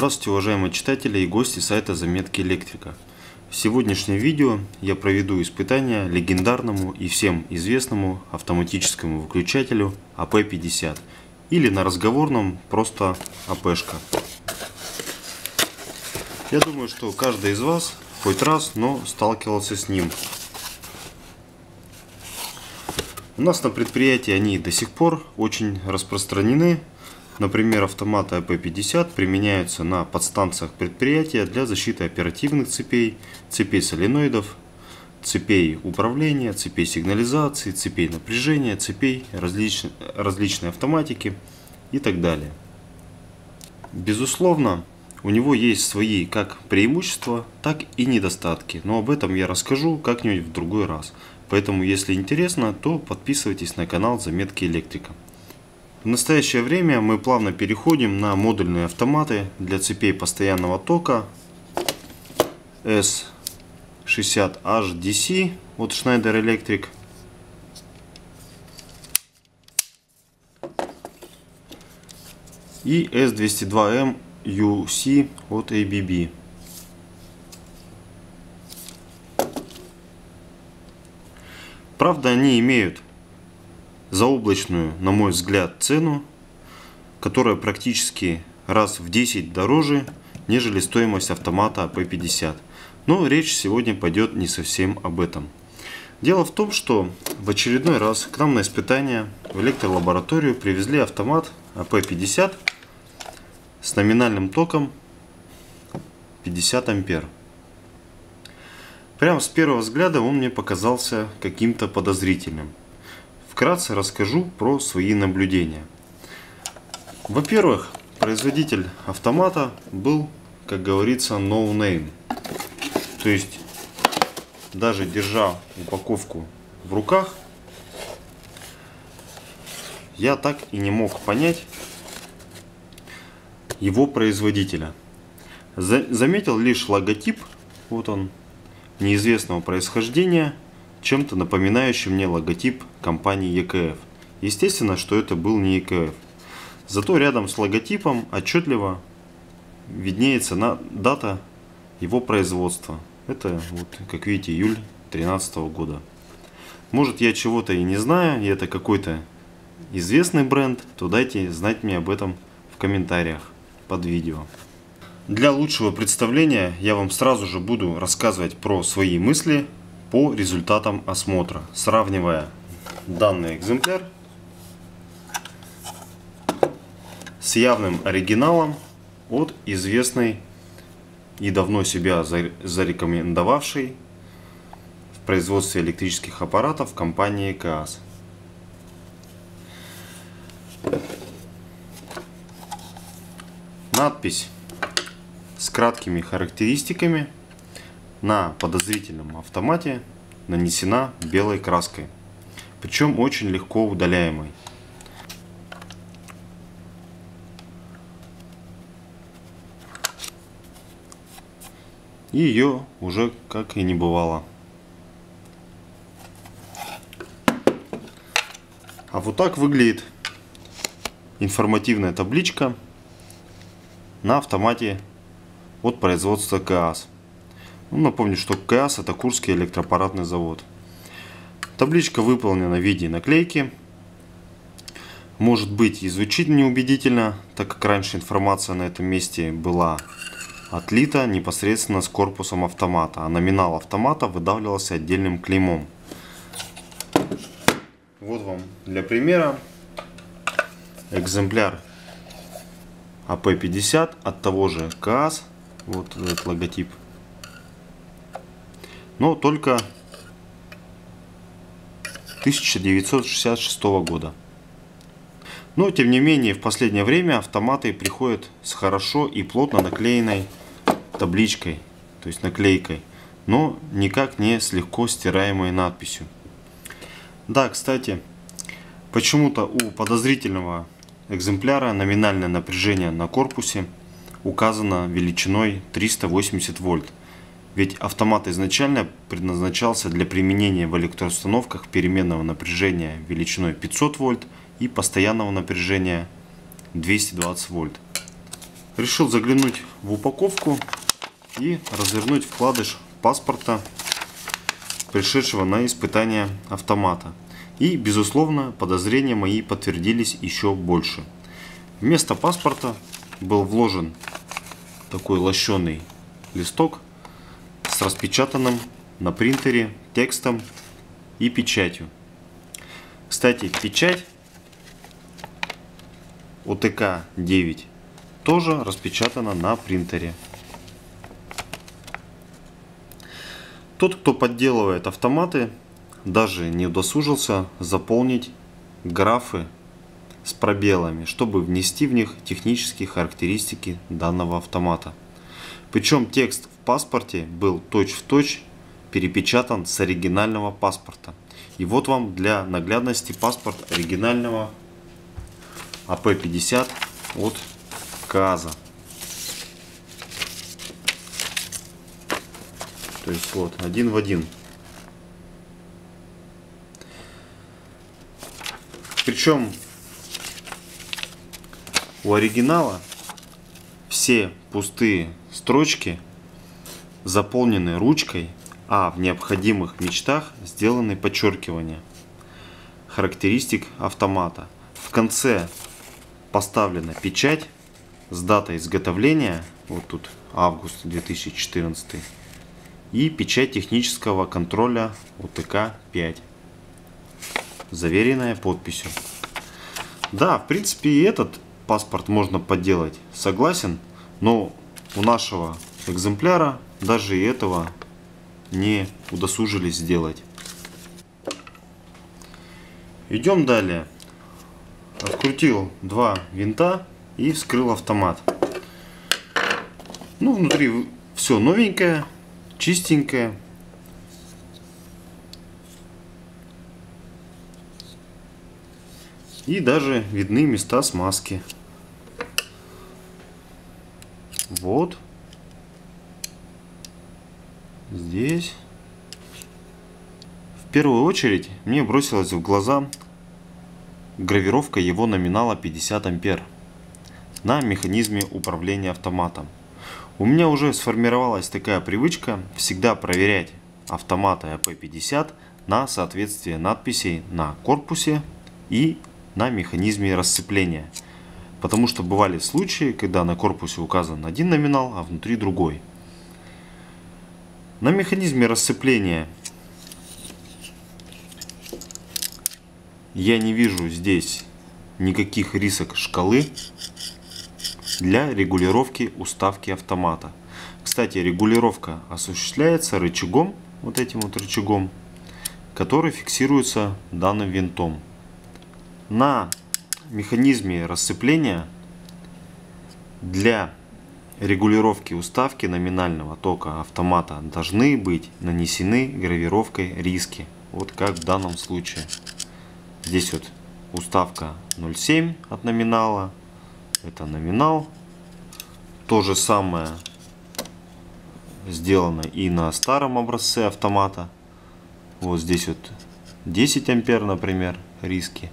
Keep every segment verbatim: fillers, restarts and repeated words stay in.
Здравствуйте, уважаемые читатели и гости сайта Заметки Электрика. В сегодняшнем видео я проведу испытание легендарному и всем известному автоматическому выключателю А П пятьдесят, или на разговорном просто АПшка. Я думаю, что каждый из вас хоть раз, но сталкивался с ним. У нас на предприятии они до сих пор очень распространены. Например, автоматы А П пятьдесят применяются на подстанциях предприятия для защиты оперативных цепей, цепей соленоидов, цепей управления, цепей сигнализации, цепей напряжения, цепей различ... различной автоматики и так далее. Безусловно, у него есть свои как преимущества, так и недостатки, но об этом я расскажу как-нибудь в другой раз. Поэтому, если интересно, то подписывайтесь на канал Заметки Электрика. В настоящее время мы плавно переходим на модульные автоматы для цепей постоянного тока эс шестьдесят эйч ди си от Schneider Electric. И эс двести два эм ю си от А Б Б. Правда, они имеют заоблачную, на мой взгляд, цену, которая практически раз в десять дороже, нежели стоимость автомата А П пятьдесят. Но речь сегодня пойдет не совсем об этом. Дело в том, что в очередной раз к нам на испытания в электролабораторию привезли автомат А П пятьдесят с номинальным током пятьдесят ампер. Прямо с первого взгляда он мне показался каким-то подозрительным. Вкратце расскажу про свои наблюдения. Во-первых, производитель автомата был, как говорится, no name. То есть, даже держа упаковку в руках, я так и не мог понять его производителя. Заметил лишь логотип, вот он, неизвестного происхождения, чем-то напоминающий мне логотип компании Е К Ф. Естественно, что это был не Е К Ф. Зато рядом с логотипом отчетливо виднеется дата его производства. Это, вот, как видите, июль две тысячи тринадцатого года. Может, я чего-то и не знаю, и это какой-то известный бренд, то дайте знать мне об этом в комментариях под видео. Для лучшего представления я вам сразу же буду рассказывать про свои мысли по результатам осмотра, сравнивая данный экземпляр с явным оригиналом от известной и давно себя зарекомендовавшей в производстве электрических аппаратов компании КАС. Надпись с краткими характеристиками на подозрительном автомате нанесена белой краской, причем очень легко удаляемой. И ее уже как и не бывало. А вот так выглядит информативная табличка на автомате от производства КЭАЗ. Напомню, что КЭАЗ — это Курский электроаппаратный завод. Табличка выполнена в виде наклейки. Может быть, изучить неубедительно, так как раньше информация на этом месте была отлита непосредственно с корпусом автомата, а номинал автомата выдавливался отдельным клеймом. Вот вам для примера экземпляр А П пятьдесят от того же КЭАЗ. Вот этот логотип. Но только тысяча девятьсот шестьдесят шестого года. Но, тем не менее, в последнее время автоматы приходят с хорошо и плотно наклеенной табличкой, то есть наклейкой, но никак не с легко стираемой надписью. Да, кстати, почему-то у подозрительного экземпляра номинальное напряжение на корпусе указано величиной триста восемьдесят вольт. Ведь автомат изначально предназначался для применения в электроустановках переменного напряжения величиной пятьсот вольт и постоянного напряжения двести двадцать вольт. решил заглянуть в упаковку и развернуть вкладыш паспорта, пришедшего на испытание автомата. И, безусловно, подозрения мои подтвердились еще больше. Вместо паспорта был вложен такой лощеный листок с распечатанным на принтере текстом и печатью. Кстати, печать У Т К девять тоже распечатана на принтере. Тот, кто подделывает автоматы, даже не удосужился заполнить графы с пробелами, чтобы внести в них технические характеристики данного автомата. Причем текст в паспорте был точь-в-точь перепечатан с оригинального паспорта. И вот вам для наглядности паспорт оригинального А П пятьдесят от КАЗа. То есть вот, один в один. Причем у оригинала все пустые строчки заполнены ручкой, а в необходимых мечтах сделаны подчеркивания характеристик автомата. В конце поставлена печать с датой изготовления, вот тут август две тысячи четырнадцатый, и печать технического контроля У Т К пять, заверенная подписью. Да, в принципе, и этот паспорт можно подделать, согласен, но у нашего экземпляра даже и этого не удосужились сделать. Идем далее. Открутил два винта и вскрыл автомат. Ну, внутри все новенькое, чистенькое. И даже видны места смазки. Вот. Здесь. В первую очередь мне бросилось в глаза гравировка его номинала пятьдесят ампер на механизме управления автоматом. У меня уже сформировалась такая привычка всегда проверять автоматы А П пятьдесят на соответствие надписей на корпусе и на механизме расцепления. Потому что бывали случаи, когда на корпусе указан один номинал, а внутри другой. На механизме расцепления я не вижу здесь никаких рисок шкалы для регулировки уставки автомата. Кстати, регулировка осуществляется рычагом, вот этим вот рычагом, который фиксируется данным винтом. На механизме расцепления для регулировки уставки номинального тока автомата должны быть нанесены гравировкой риски, вот как в данном случае. Здесь вот уставка ноль семь от номинала, это номинал. То же самое сделано и на старом образце автомата. Вот здесь вот десять ампер, например, риски.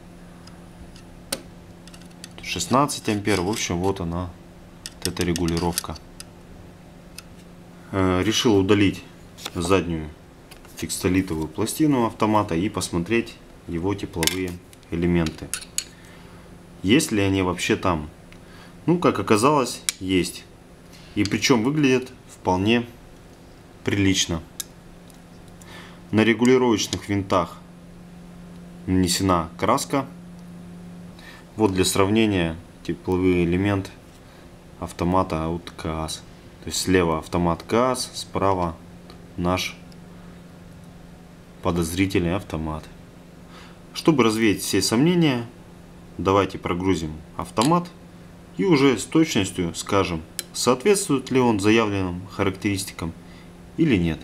шестнадцать ампер, в общем, вот она, вот эта регулировка. Решил удалить заднюю текстолитовую пластину автомата и посмотреть его тепловые элементы. Есть ли они вообще там? Ну, как оказалось, есть. И причем выглядят вполне прилично. На регулировочных винтах нанесена краска. Вот для сравнения тепловые элементы автомата от КАС. То есть слева автомат КАС, справа наш подозрительный автомат. Чтобы развеять все сомнения, давайте прогрузим автомат и уже с точностью скажем, соответствует ли он заявленным характеристикам или нет.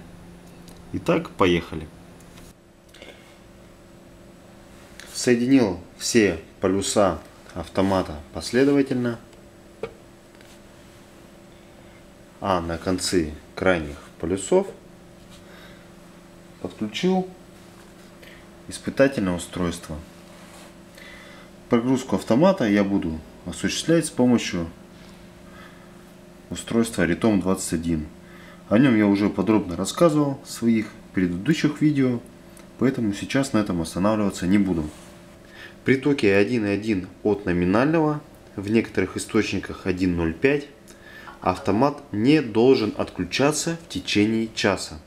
Итак, поехали. Соединил все полюса автомата последовательно, а на концы крайних полюсов подключил испытательное устройство. Прогрузку автомата я буду осуществлять с помощью устройство Ритом двадцать один. О нем я уже подробно рассказывал в своих предыдущих видео, поэтому сейчас на этом останавливаться не буду. При токе один и один от номинального, в некоторых источниках один и ноль пять, автомат не должен отключаться в течение часа.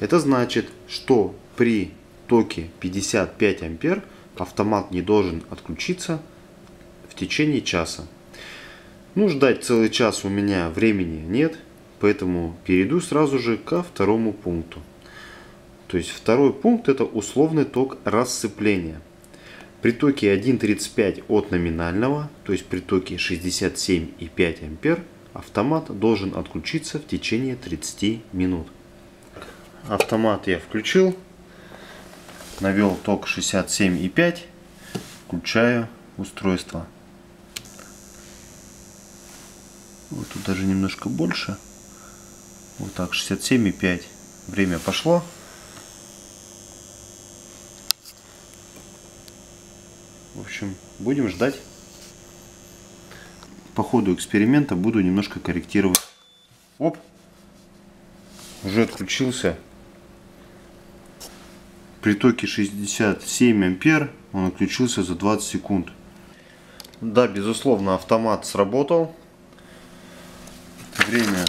Это значит, что при токе пятьдесят пять ампер автомат не должен отключиться в течение часа. Ну, ждать целый час у меня времени нет, поэтому перейду сразу же ко второму пункту. То есть второй пункт — это условный ток рассыпления. При токе один и тридцать пять от номинального, то есть при токе шестьдесят семь и пять ампер, автомат должен отключиться в течение тридцати минут. Автомат я включил, навел ток шестьдесят семь и пять, включаю устройство. Вот тут даже немножко больше. Вот так, шестьдесят семь и пять. Время пошло. В общем, будем ждать. По ходу эксперимента буду немножко корректировать. Оп! Уже отключился. При токе шестьдесят семь ампер он отключился за двадцать секунд. Да, безусловно, автомат сработал. Время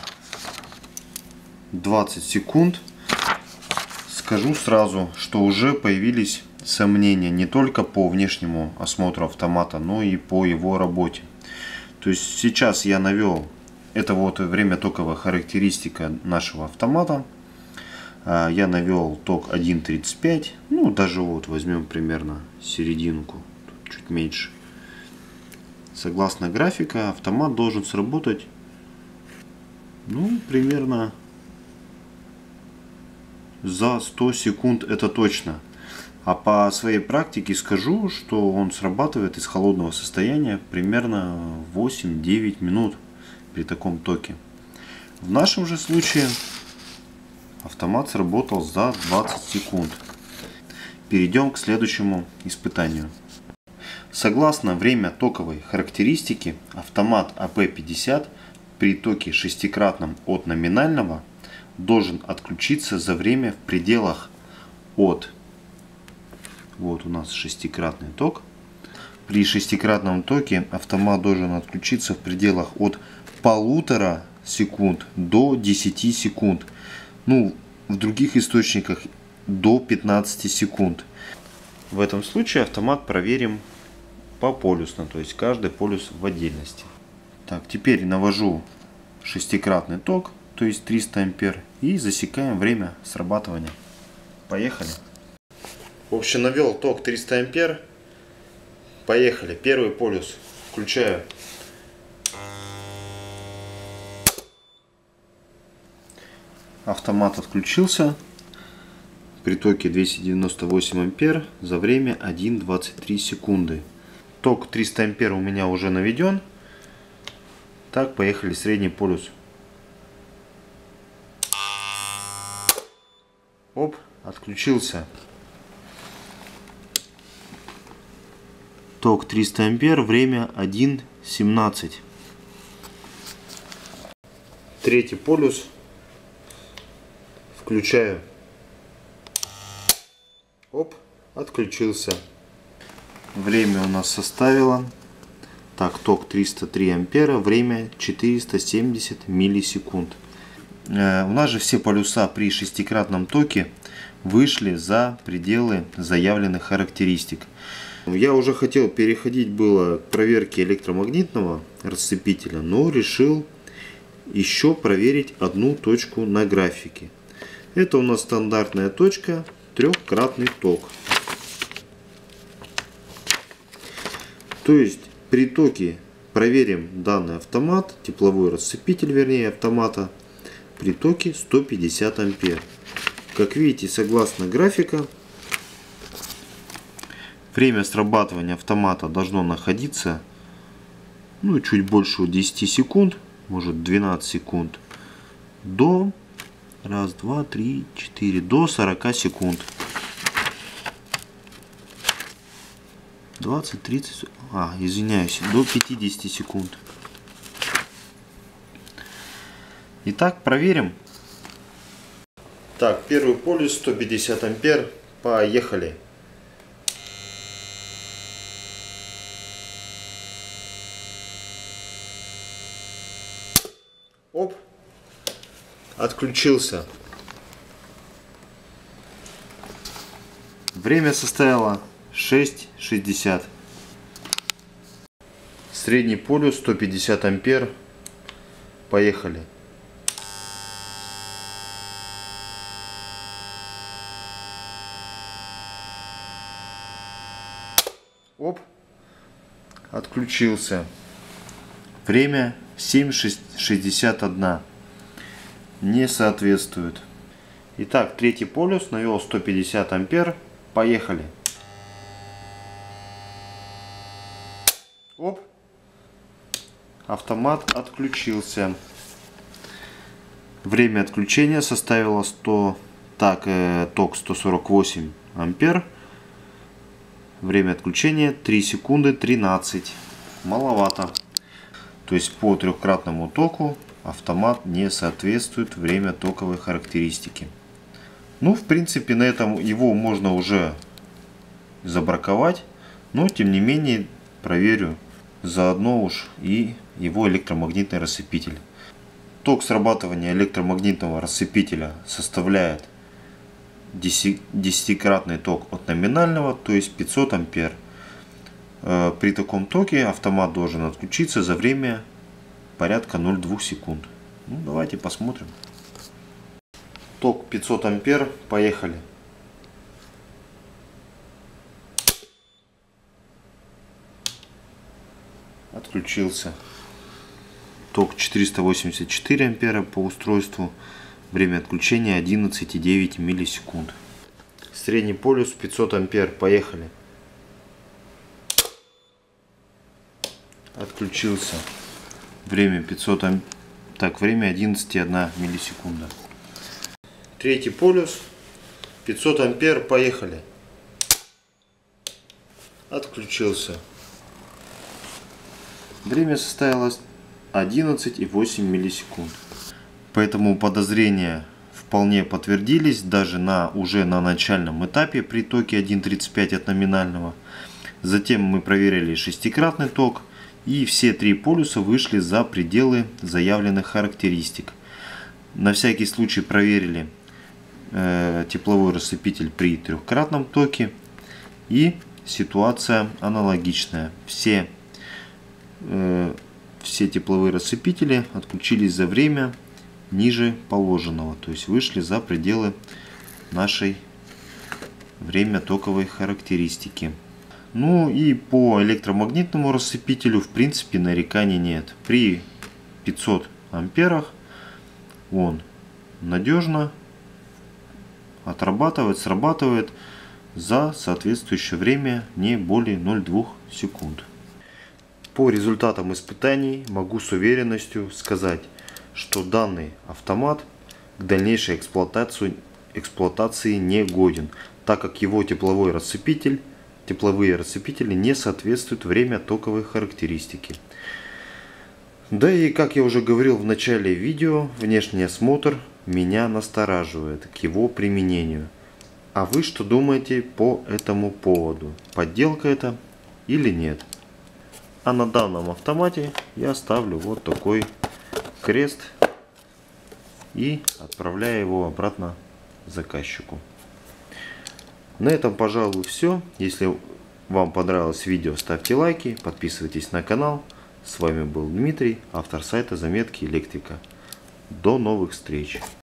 двадцать секунд. Скажу сразу, что уже появились сомнения не только по внешнему осмотру автомата, но и по его работе. То есть сейчас я навел, это вот время токовая характеристика нашего автомата, я навел ток один и тридцать пять, ну даже вот возьмем примерно серединку, чуть меньше. Согласно графика, автомат должен сработать, ну, примерно за сто секунд, это точно. А по своей практике скажу, что он срабатывает из холодного состояния примерно восемь-девять минут при таком токе. В нашем же случае автомат сработал за двадцать секунд. Перейдем к следующему испытанию. Согласно время токовой характеристики, автомат А П пятьдесят при токе шестикратном от номинального должен отключиться за время в пределах от... Вот у нас шестикратный ток. При шестикратном токе автомат должен отключиться в пределах от полутора секунд до десяти секунд. Ну, в других источниках до пятнадцати секунд. В этом случае автомат проверим пополюсно, то есть каждый полюс в отдельности. Так, теперь навожу шестикратный ток, то есть триста ампер, и засекаем время срабатывания. Поехали. В общем, навел ток триста ампер. Поехали. Первый полюс. Включаю. Автомат отключился. При токе двести девяносто восемь ампер за время один и двадцать три секунды. Ток триста ампер у меня уже наведен. Так, поехали. Средний полюс. Оп, отключился. Ток триста ампер, время один и семнадцать. Третий полюс. Включаю. Оп, отключился. Время у нас составило. Так, ток триста три ампера, время четыреста семьдесят миллисекунд. У нас же все полюса при шестикратном токе вышли за пределы заявленных характеристик. Я уже хотел переходить было к проверке электромагнитного расцепителя, но решил еще проверить одну точку на графике. Это у нас стандартная точка, трехкратный ток. То есть при токе проверим данный автомат, тепловой расцепитель, вернее, автомата, при токе сто пятьдесят ампер. Как видите, согласно графика, время срабатывания автомата должно находиться, ну, чуть больше десяти секунд, может двенадцати секунд, до раз, два, три, четыре, до сорока секунд. двадцать, тридцать, а, извиняюсь, до пятидесяти секунд. Итак, проверим. Так, первый полюс, сто пятьдесят ампер. Поехали. Оп, отключился. Время составило шесть шестьдесят. Средний полюс, сто пятьдесят ампер. Поехали. Оп, отключился. Время семь шестьдесят один. Не соответствует. Итак, третий полюс навел сто пятьдесят ампер. Поехали. Оп. Автомат отключился. Время отключения составило сто. Так, э, ток сто сорок восемь ампер. Время отключения три секунды тринадцать. Маловато. То есть по трехкратному току автомат не соответствует время токовой характеристики. Ну, в принципе, на этом его можно уже забраковать. Но, тем не менее, проверю заодно уж и его электромагнитный рассыпитель. Ток срабатывания электромагнитного рассыпителя составляет десятикратный ток от номинального, то есть пятьсот ампер. При таком токе автомат должен отключиться за время порядка ноль целых двух секунд. Ну, давайте посмотрим. Ток пятьсот ампер. Поехали. Отключился. Ток четыреста восемьдесят четыре ампера по устройству. Время отключения одиннадцать целых девять миллисекунд. Средний полюс пятьсот ампер. Поехали. Отключился. Время пятьсот ампер. Так, время одиннадцать целых одна миллисекунда. Третий полюс пятьсот ампер. Поехали. Отключился. Время составило одиннадцать целых восемь миллисекунд. Поэтому подозрения вполне подтвердились даже на, уже на начальном этапе при токе один целых тридцать пять сотых от номинального. Затем мы проверили шестикратный ток. И все три полюса вышли за пределы заявленных характеристик. На всякий случай проверили э, тепловой рассыпитель при трехкратном токе. И ситуация аналогичная. Все, э, все тепловые рассыпители отключились за время ниже положенного. То есть вышли за пределы нашей время токовой характеристики. Ну и по электромагнитному рассыпителю в принципе нареканий нет. При пятистах амперах он надежно отрабатывает, срабатывает за соответствующее время не более ноль целых двух секунд. По результатам испытаний могу с уверенностью сказать, что данный автомат к дальнейшей эксплуатации, эксплуатации не годен, так как его тепловой рассыпитель Тепловые рассыпители не соответствуют время токовой характеристики. Да и, как я уже говорил в начале видео, внешний осмотр меня настораживает к его применению. А вы что думаете по этому поводу? Подделка это или нет? А на данном автомате я ставлю вот такой крест и отправляю его обратно заказчику. На этом, пожалуй, все. Если вам понравилось видео, ставьте лайки, подписывайтесь на канал. С вами был Дмитрий, автор сайта Заметки Электрика. До новых встреч!